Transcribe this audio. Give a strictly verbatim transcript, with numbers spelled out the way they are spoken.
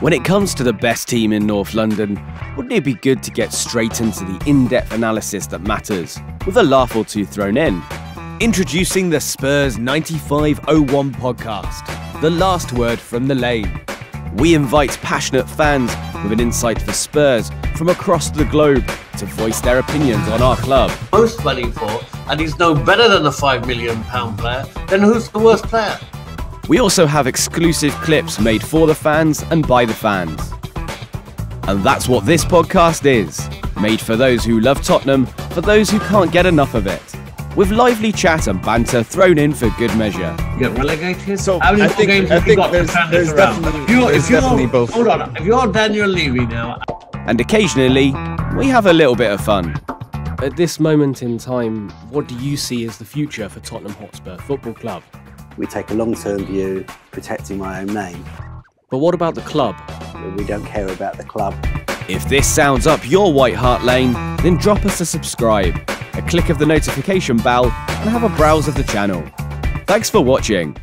When it comes to the best team in North London, wouldn't it be good to get straight into the in-depth analysis that matters, with a laugh or two thrown in? Introducing the Spurs ninety-five oh one podcast, the last word from the lane. We invite passionate fans with an insight for Spurs from across the globe to voice their opinions on our club. Most money for, and he's no better than a five million pound player, then who's the worst player? We also have exclusive clips made for the fans and by the fans. And that's what this podcast is, made for those who love Tottenham, for those who can't get enough of it, with lively chat and banter thrown in for good measure. Get relegated? So How many I think, games I think got there's, there's definitely, if you're, there's if you're, definitely both. Hold on, if you're Daniel Levy now... And occasionally, we have a little bit of fun. At this moment in time, what do you see as the future for Tottenham Hotspur Football Club? We take a long-term view, protecting my own name. But what about the club? We don't care about the club. If this sounds up your White Hart Lane, then drop us a subscribe, a click of the notification bell, and have a browse of the channel. Thanks for watching.